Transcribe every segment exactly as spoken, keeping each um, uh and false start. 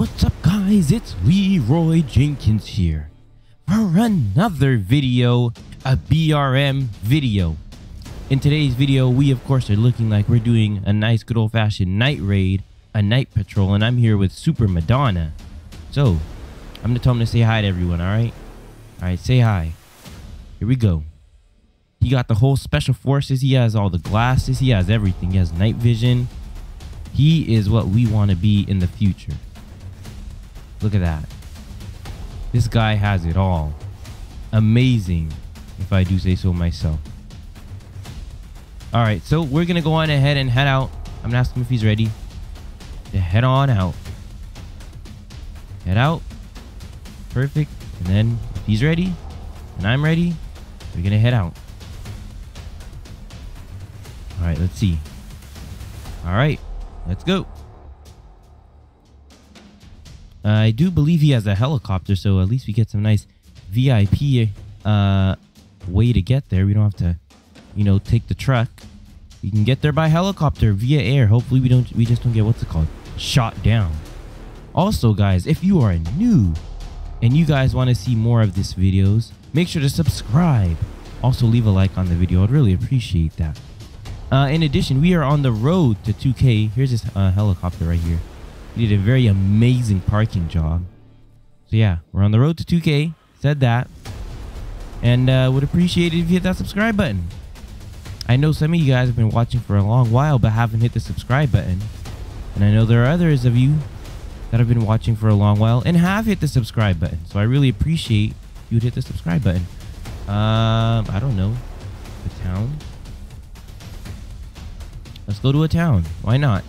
What's up guys, it's Leeeroy Jenkins here for another video, a B R M video. In today's video, we of course are looking like we're doing a nice good old fashioned night raid, a night patrol, and I'm here with Super Madonna. So, I'm gonna tell him to say hi to everyone, alright? Alright, say hi. Here we go. He got the whole special forces, he has all the glasses, he has everything, he has night vision. He is what we want to be in the future. Look at that. This guy has it all. Amazing, if I do say so myself. All right, so we're gonna go on ahead and head out. I'm gonna ask him if he's ready to head on out. Head out, perfect. And then if he's ready and I'm ready, we're gonna head out. All right, let's see. All right, let's go. Uh, I do believe he has a helicopter, so at least we get some nice V I P uh, way to get there. We don't have to, you know, take the truck. We can get there by helicopter via air. Hopefully we don't, we just don't get, what's it called, shot down. Also guys, if you are new and you guys want to see more of these videos, make sure to subscribe. Also leave a like on the video. I'd really appreciate that. Uh, in addition, we are on the road to two K. Here's this uh, helicopter right here. He did a very amazing parking job. So yeah, we're on the road to two K. Said that. And uh, would appreciate it if you hit that subscribe button. I know some of you guys have been watching for a long while but haven't hit the subscribe button. And I know there are others of you that have been watching for a long while and have hit the subscribe button. So I really appreciate you would hit the subscribe button. Um, I don't know. A town? Let's go to a town. Why not?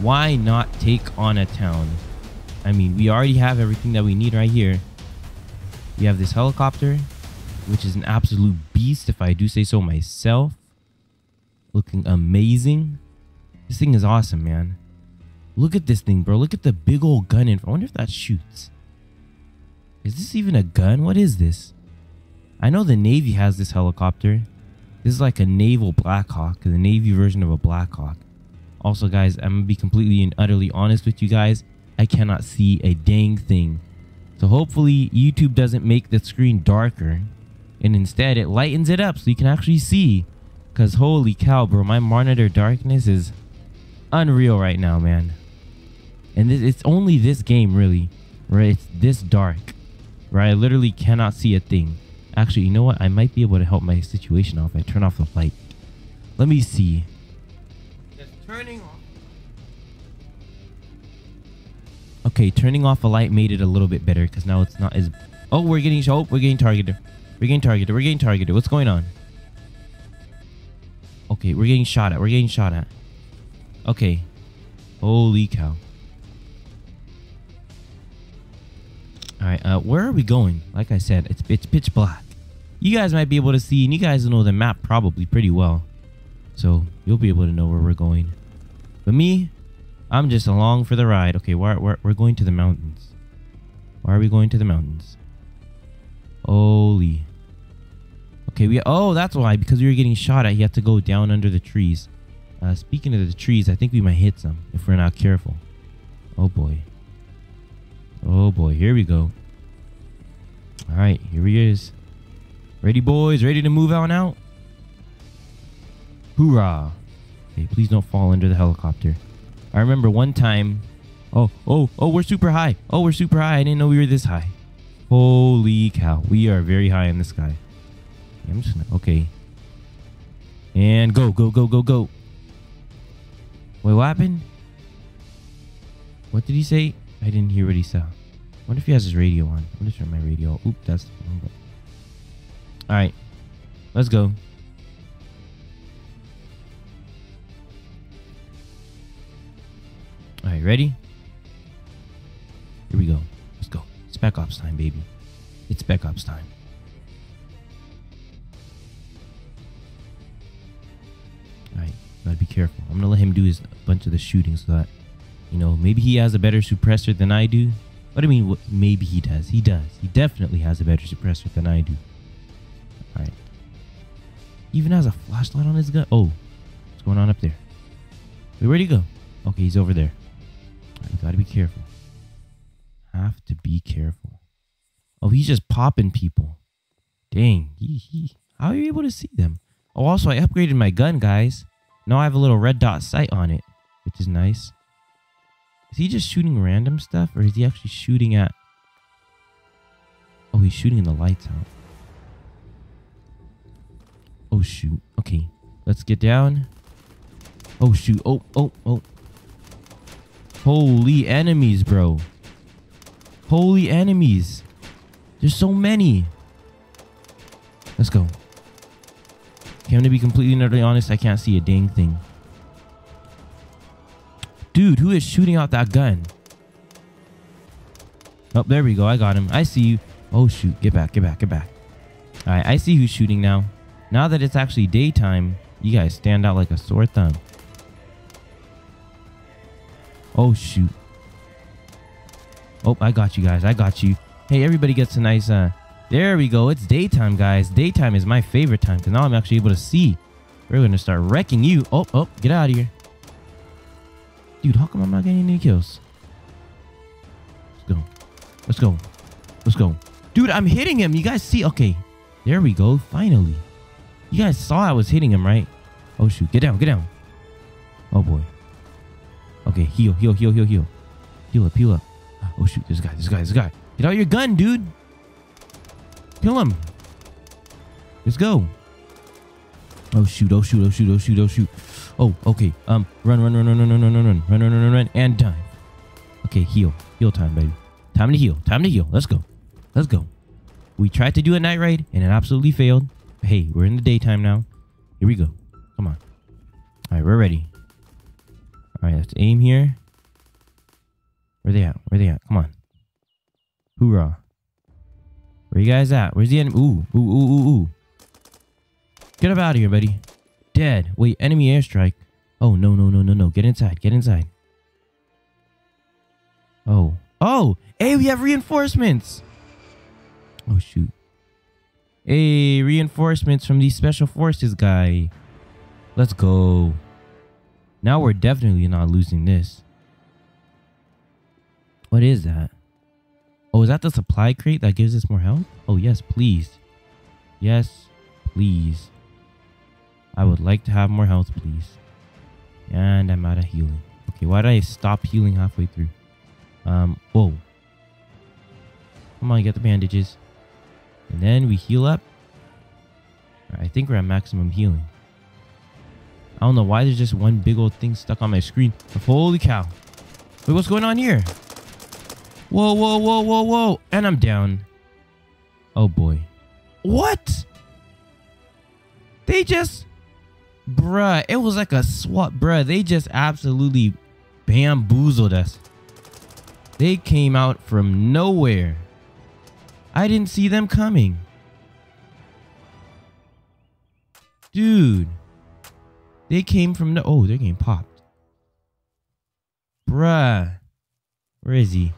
Why not take on a town? I mean, we already have everything that we need right here. We have this helicopter, which is an absolute beast, if I do say so myself. Looking amazing. This thing is awesome, man. Look at this thing, bro. Look at the big old gun in front. I wonder if that shoots. Is this even a gun? What is this? I know the Navy has this helicopter. This is like a naval Black Hawk, the Navy version of a Black Hawk. Also, guys, I'm going to be completely and utterly honest with you guys. I cannot see a dang thing. So hopefully YouTube doesn't make the screen darker and instead it lightens it up so you can actually see. Because holy cow, bro, my monitor darkness is unreal right now, man. And this, it's only this game, really, where it's this dark, where I literally cannot see a thing. Actually, you know what? I might be able to help my situation out if I turn off the light. Let me see. Turning off. Okay, turning off a light made it a little bit better because now it's not as. Oh, we're getting. Oh, we're getting targeted. We're getting targeted. We're getting targeted. What's going on? Okay, we're getting shot at. We're getting shot at. Okay. Holy cow. All right. Uh, where are we going? Like I said, it's it's pitch black. You guys might be able to see, and you guys know the map probably pretty well, so you'll be able to know where we're going. But me, I'm just along for the ride. Okay, we're, we're, we're going to the mountains. Why are we going to the mountains? Holy. Okay, we... Oh, that's why. Because we were getting shot at, you have to go down under the trees. Uh, speaking of the trees, I think we might hit some if we're not careful. Oh, boy. Oh, boy. Here we go. All right, here he is. Ready, boys? Ready to move on out? Hoorah. Please don't fall under the helicopter. I remember one time. Oh, oh, oh, we're super high. Oh, we're super high. I didn't know we were this high. Holy cow. We are very high in the sky. I'm just gonna, okay. And go, go, go, go, go. Wait, what happened? What did he say? I didn't hear what he said. I wonder if he has his radio on. I'm gonna turn my radio. Oop, that's the wrong button. All right, let's go. Alright, ready? Here we go. Let's go. It's Spec Ops time, baby. It's Spec Ops time. Alright, gotta be careful. I'm gonna let him do his bunch of the shooting so that, you know, maybe he has a better suppressor than I do. But I mean, maybe he does. He does. He definitely has a better suppressor than I do. Alright. Even has a flashlight on his gun. Oh, what's going on up there? Wait, where'd he go? Okay, he's over there. You gotta be careful. Have to be careful. Oh, he's just popping people. Dang. He, he. How are you able to see them? Oh, also, I upgraded my gun, guys. Now I have a little red dot sight on it, which is nice. Is he just shooting random stuff, or is he actually shooting at... Oh, he's shooting in the lights out. Oh, shoot. Okay, let's get down. Oh, shoot. Oh, oh, oh. Holy enemies, bro. Holy enemies. There's so many. Let's go. Okay, I'm gonna be completely and utterly honest. I can't see a dang thing. Dude, who is shooting out that gun? Oh, there we go. I got him. I see you. Oh, shoot. Get back. Get back. Get back. All right. I see who's shooting now. Now that it's actually daytime, you guys stand out like a sore thumb. Oh, shoot. Oh, I got you guys. I got you. Hey, everybody gets a nice... Uh, there we go. It's daytime, guys. Daytime is my favorite time because now I'm actually able to see. We're going to start wrecking you. Oh, oh, get out of here. Dude, how come I'm not getting any kills? Let's go. Let's go. Let's go. Dude, I'm hitting him. You guys see? Okay. There we go. Finally. You guys saw I was hitting him, right? Oh, shoot. Get down. Get down. Oh, boy. Okay. Heal. Heal. Heal. Heal. Heal. Heal up. Heal up. Oh, shoot. This guy. This guy. This guy. Get out your gun, dude. Kill him. Let's go. Oh, shoot. Oh, shoot. Oh, shoot. Oh, shoot. Oh, shoot. Oh, okay. Um, run, run, run, run, run, run, run, run, run, run, run, run, run, and time. Okay. Heal. Heal time, baby. Time to heal. Time to heal. Let's go. Let's go. We tried to do a night raid, and it absolutely failed. Hey, we're in the daytime now. Here we go. Come on. All right, we're ready. All right, let's aim here. Where they at? Where they at? Come on. Hoorah. Where you guys at? Where's the enemy? Ooh, ooh, ooh, ooh, ooh. Get up out of here, buddy. Dead. Wait, enemy airstrike. Oh, no, no, no, no, no. Get inside. Get inside. Oh. Oh! Hey, we have reinforcements! Oh, shoot. Hey, reinforcements from the special forces guy. Let's go. Now we're definitely not losing this. What is that? Oh, is that the supply crate that gives us more health? Oh, yes, please. Yes, please. I would like to have more health, please. And I'm out of healing. Okay, why did I stop healing halfway through? Um, whoa. Come on, get the bandages. And then we heal up. I think we're at maximum healing. I don't know why there's just one big old thing stuck on my screen. Holy cow. Wait, what's going on here? Whoa, whoa, whoa, whoa, whoa. And I'm down. Oh, boy. What? They just... Bruh, it was like a swap. Bruh, they just absolutely bamboozled us. They came out from nowhere. I didn't see them coming. Dude. They came from the... Oh, they're getting popped. Bruh. Where is he?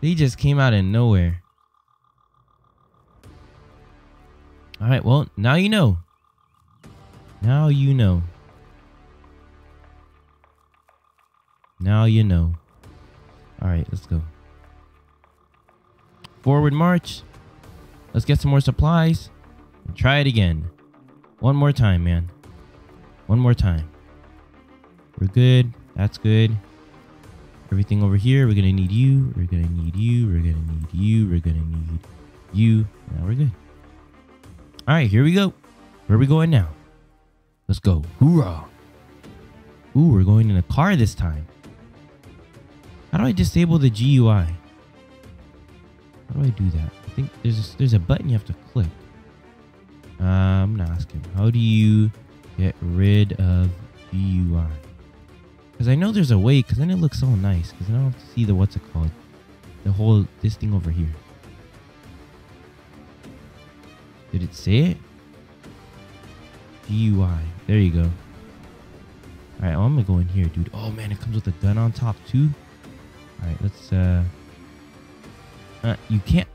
They just came out of nowhere. Alright, well, now you know. Now you know. Now you know. Alright, let's go. Forward march. Let's get some more supplies and try it again. One more time, man. One more time. We're good. That's good. Everything over here. We're gonna need you. We're gonna need you. We're gonna need you. We're gonna need you. Now we're good. All right, here we go. Where are we going now? Let's go. Hoorah. Ooh, we're going in a car this time. How do I disable the G U I? How do I do that? I think there's a, there's a button you have to click. Uh, I'm gonna ask him. How do you get rid of B U I? Because I know there's a way. Because then it looks so nice. Because I don't have to see the what's it called, the whole this thing over here. Did it say it? B U I. There you go. All right, well, I'm gonna go in here, dude. Oh man, it comes with a gun on top too. All right, let's. Uh, Uh, you can't.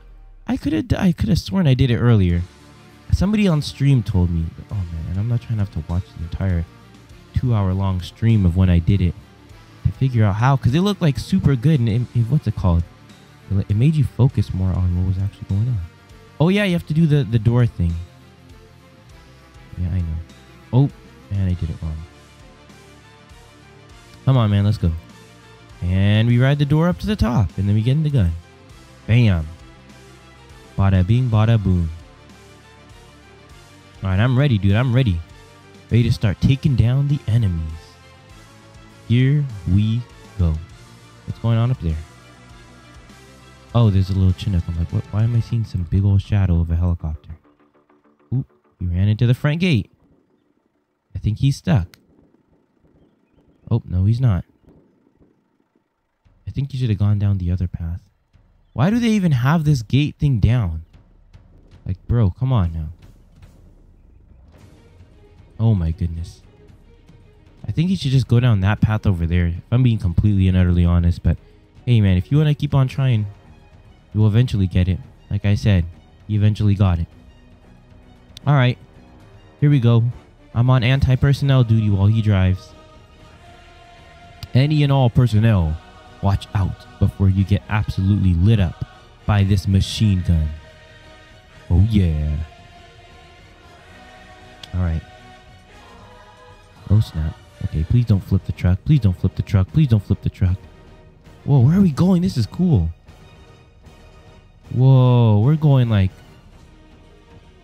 I could have. I could have sworn I did it earlier. Somebody on stream told me. Oh man, and I'm not trying to have to watch the entire two-hour-long stream of when I did it. to figure out how, because it looked like super good, and it, it, what's it called? It, it made you focus more on what was actually going on. Oh yeah, you have to do the the door thing. Yeah, I know. Oh, man, I did it wrong. Come on, man, let's go. And we ride the door up to the top, and then we get in the gun. Bam. Bada bing, bada boom. All right, I'm ready, dude. I'm ready. Ready to start taking down the enemies. Here we go. What's going on up there? Oh, there's a little Chinook. I'm like, what? Why am I seeing some big old shadow of a helicopter? Oop, we ran into the front gate. I think he's stuck. Oh, no, he's not. I think you should have gone down the other path. Why do they even have this gate thing down? Like, bro, come on now. Oh my goodness. I think you should just go down that path over there, if I'm being completely and utterly honest. But hey man, if you want to keep on trying, you will eventually get it. Like I said, you eventually got it. All right, here we go. I'm on anti-personnel duty while he drives. Any and all personnel, watch out before you get absolutely lit up by this machine gun. Oh yeah. All right. Oh snap. Okay, please don't flip the truck. Please don't flip the truck. Please don't flip the truck. Whoa, where are we going? This is cool. Whoa, we're going like...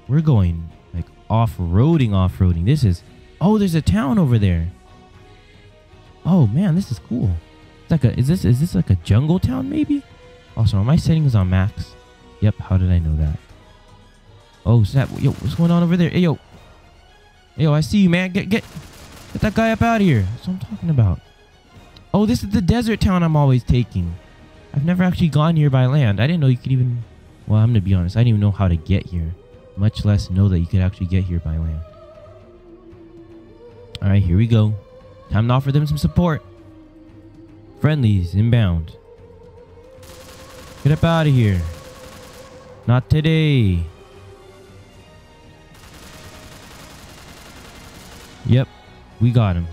We're going like off-roading, off-roading. This is... Oh, there's a town over there. Oh man, this is cool. It's like a... Is this, is this like a jungle town maybe? Also, are my settings on max? Yep, how did I know that? Oh snap. Yo, what's going on over there? Hey, yo. Hey, yo, I see you, man. Get, get... Get that guy up out of here. That's what I'm talking about. Oh, this is the desert town I'm always taking. I've never actually gone here by land. I didn't know you could even... Well, I'm going to be honest. I didn't even know how to get here. Much less know that you could actually get here by land. All right, here we go. Time to offer them some support. Friendlies inbound. Get up out of here. Not today. Yep. We got him.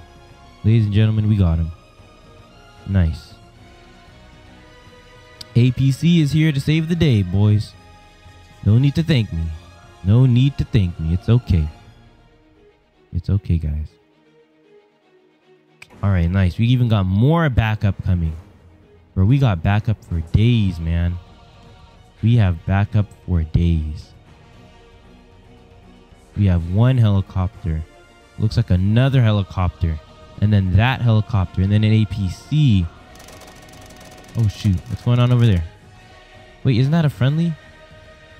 Ladies and gentlemen, we got him. Nice. A P C is here to save the day, boys. No need to thank me. No need to thank me. It's okay. It's okay, guys. Alright, nice. We even got more backup coming. Bro, we got backup for days, man. We have backup for days. We have one helicopter. Looks like another helicopter, and then that helicopter, and then an A P C. Oh shoot, what's going on over there? Wait, isn't that a friendly?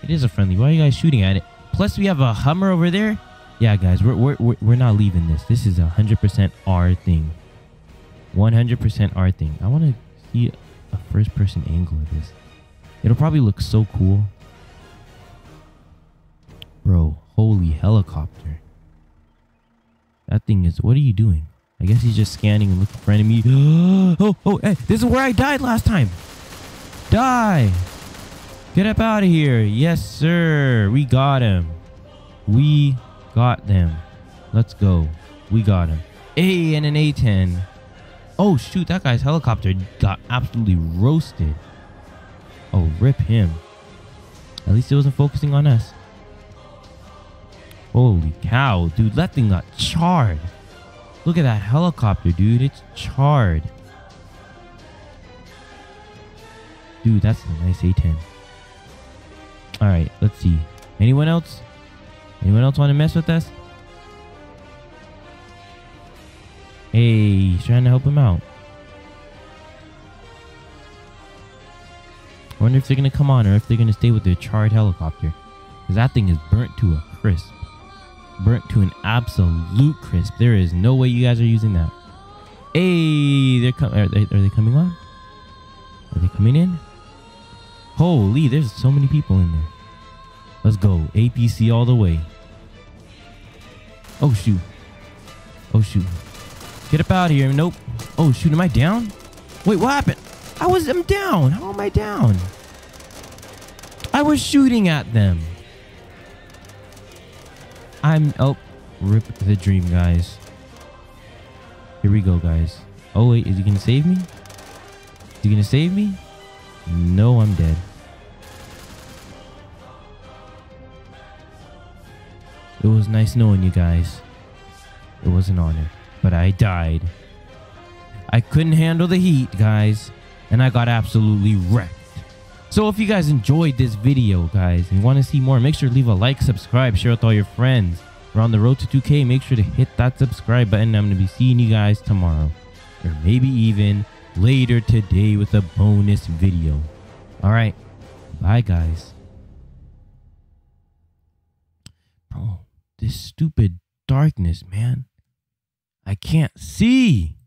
It is a friendly. Why are you guys shooting at it? Plus we have a Hummer over there. Yeah guys, we're, we're, we're, we're not leaving this. This is one hundred percent our thing. one hundred percent our thing. I want to see a first person angle of this. It'll probably look so cool. Bro, holy helicopter. That thing is... What are you doing? I guess he's just scanning and looking for enemy. Oh, oh, hey, this is where I died last time. Die. Get up out of here. Yes, sir. We got him. We got them. Let's go. We got him. A and an A ten. Oh, shoot. That guy's helicopter got absolutely roasted. Oh, rip him. At least it wasn't focusing on us. Holy cow, dude, that thing got charred. Look at that helicopter, dude. It's charred. Dude, that's a nice A ten. Alright, let's see. Anyone else? Anyone else want to mess with us? Hey, he's trying to help him out. I wonder if they're going to come on or if they're going to stay with their charred helicopter. Because that thing is burnt to a crisp. Burnt to an absolute crisp. There is no way you guys are using that. Hey, they're coming. Are they, are they coming on? Are they coming in? Holy, there's so many people in there. Let's go. A P C all the way. Oh, shoot. Oh, shoot. Get up out of here. Nope. Oh, shoot. Am I down? Wait, what happened? I was I'm down. How am I down? I was shooting at them. I'm... Oh, rip the dream, guys. Here we go, guys. Oh wait, is he gonna save me? Is he gonna save me? No, I'm dead. It was nice knowing you guys. It was an honor, but I died. I couldn't handle the heat, guys, and I got absolutely wrecked. So if you guys enjoyed this video, guys, and want to see more, make sure to leave a like, subscribe, share with all your friends. We're on the road to two K. Make sure to hit that subscribe button. I'm going to be seeing you guys tomorrow, or maybe even later today with a bonus video. All right. Bye, guys. Bro, this stupid darkness, man. I can't see.